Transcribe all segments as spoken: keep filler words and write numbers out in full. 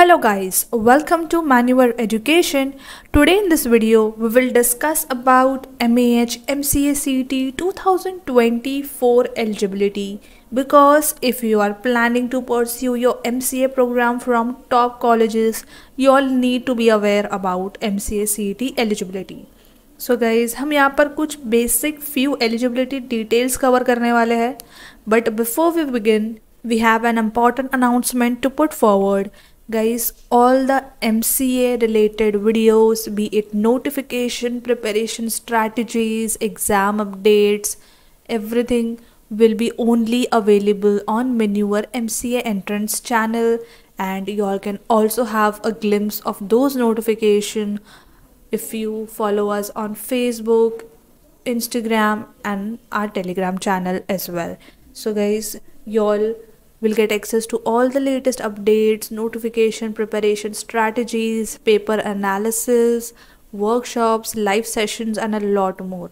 Hello guys, welcome to Manoeuvre Education. Today in this video we will discuss about M A H M C A C E T two thousand twenty-four eligibility, because if you are planning to pursue your M C A program from top colleges, you all need to be aware about M C A C E T eligibility. So guys हम यहाँ पर कुछ basic few eligibility details cover करने वाले हैं, but before we begin we have an important announcement to put forward. Guys, all the M C A related videos, be it notification, preparation strategies, exam updates, everything will be only available on Manoeuvre M C A entrance channel, and you all can also have a glimpse of those notification if you follow us on Facebook, Instagram and our Telegram channel as well. So guys, you all will get access to all the latest updates, notification, preparation strategies, paper analysis, workshops, live sessions and a lot more.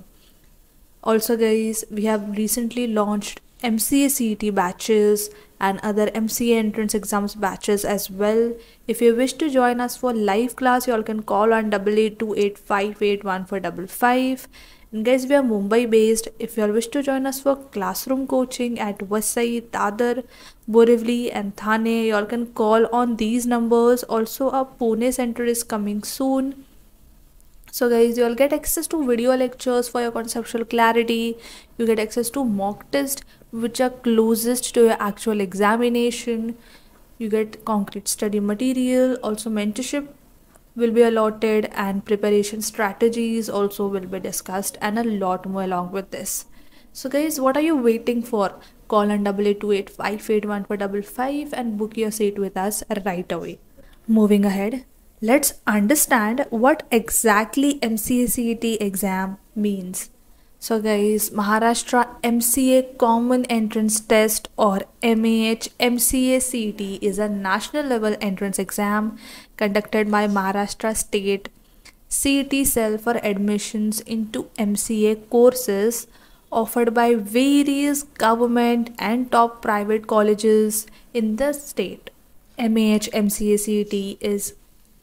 Also guys, we have recently launched M C A C E T batches and other M C A entrance exams batches as well. If you wish to join us for live class, you all can call on double eight two eight five eight one four five five. And guys, we are Mumbai based. If you all wish to join us for classroom coaching at Vasai, Dadar, Borivali and Thane, you all can call on these numbers. Also our Pune center is coming soon. So guys, you all get access to video lectures for your conceptual clarity. You get access to mock tests which are closest to your actual examination. You get concrete study material. Also mentorship will be allotted, and preparation strategies also will be discussed and a lot more along with this. So guys, what are you waiting for? Call on double eight two eight five eight one four five five and book your seat with us right away. Moving ahead, let's understand what exactly M C A C E T exam means. So guys, Maharashtra M C A Common Entrance Test or M A H M C A C E T is a national level entrance exam conducted by Maharashtra State C E T Cell for admissions into M C A courses offered by various government and top private colleges in the state. M A H M C A C E T is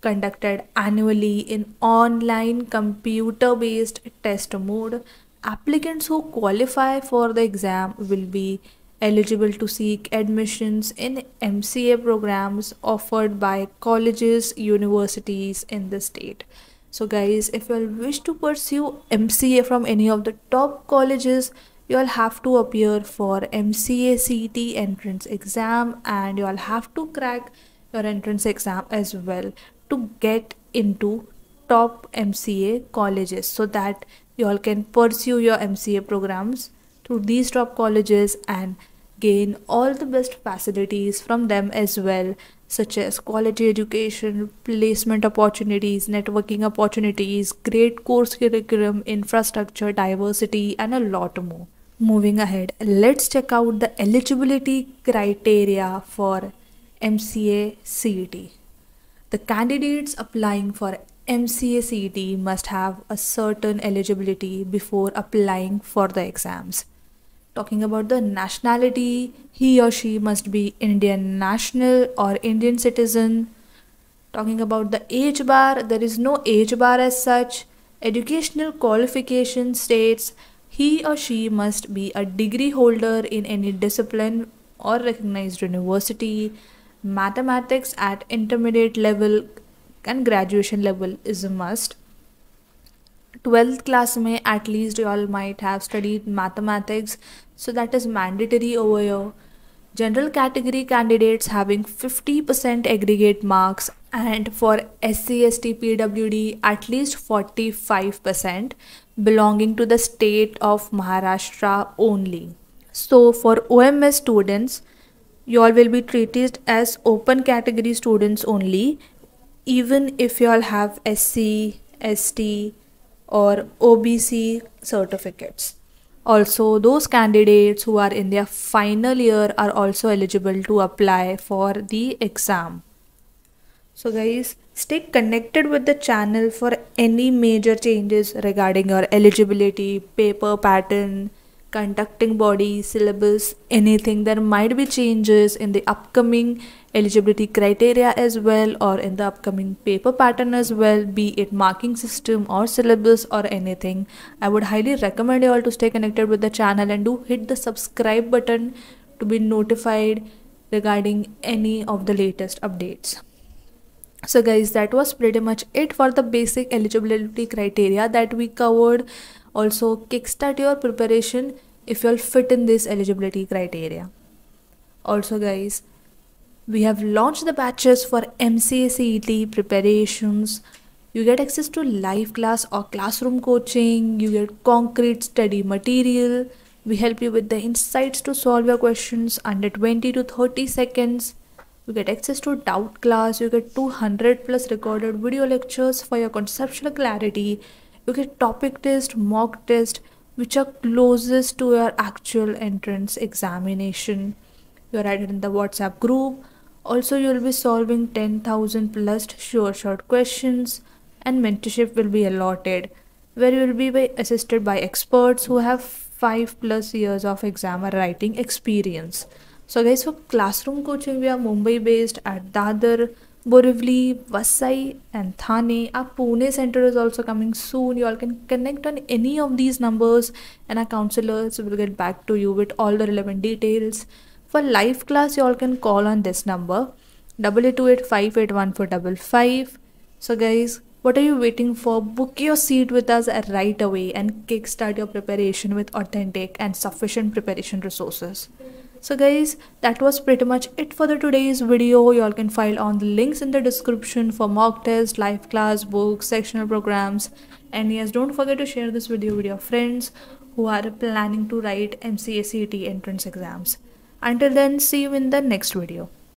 conducted annually in online computer-based test mode. Applicants who qualify for the exam will be eligible to seek admissions in M C A programs offered by colleges, universities in the state. So guys, if you all wish to pursue M C A from any of the top colleges, you all have to appear for M C A C E T entrance exam, and you all have to crack your entrance exam as well to get into top M C A colleges, so that you all can pursue your M C A programs through these top colleges and gain all the best facilities from them as well, such as quality education, placement opportunities, networking opportunities, great course curriculum, infrastructure, diversity and a lot more. Moving ahead, let's check out the eligibility criteria for M C A C E T. The candidates applying for M C A C E T must have a certain eligibility before applying for the exams. Talking about the nationality, he or she must be Indian national or Indian citizen. Talking about the age bar, there is no age bar as such. Educational qualification states he or she must be a degree holder in any discipline or recognized university. Mathematics at intermediate level and graduation level is a must. twelfth class mein at least you all might have studied mathematics, so that is mandatory over here. General category candidates having fifty percent aggregate marks, and for S C S T P W D at least forty-five percent, belonging to the state of Maharashtra only. So for O M S students, you all will be treated as open category students only, even if you all have S C, S T or O B C certificates. Also, those candidates who are in their final year are also eligible to apply for the exam. So guys, stay connected with the channel for any major changes regarding your eligibility, paper pattern, conducting body, syllabus, anything. There might be changes in the upcoming eligibility criteria as well, or in the upcoming paper pattern as well, be it marking system or syllabus or anything. I would highly recommend you all to stay connected with the channel and do hit the subscribe button to be notified regarding any of the latest updates. So guys, that was pretty much it for the basic eligibility criteria that we covered. Also, kickstart your preparation if you all fit in this eligibility criteria. Also guys, we have launched the batches for M C A C E T preparations. You get access to live class or classroom coaching. You get concrete study material. We help you with the insights to solve your questions under twenty to thirty seconds. You get access to doubt class. You get two hundred plus recorded video lectures for your conceptual clarity. You get topic test, mock test, which are closest to your actual entrance examination. You are added in the WhatsApp group. Also, you will be solving ten thousand plus sure shot questions, and mentorship will be allotted, where you will be by, assisted by experts who have five plus years of exam writing experience. So guys, for classroom coaching, we are Mumbai based at Dadar, Borivali, Vasai and Thane. Our Pune center is also coming soon. You all can connect on any of these numbers and our counselors will get back to you with all the relevant details. For live class, you all can call on this number, double eight two eight five eight one four five five. So guys, what are you waiting for? Book your seat with us right away and kickstart your preparation with authentic and sufficient preparation resources. So guys, that was pretty much it for the today's video. You all can find on the links in the description for mock test, live class, books, sectional programs. And yes, don't forget to share this video with your friends who are planning to write M C A C E T entrance exams. Until then, see you in the next video.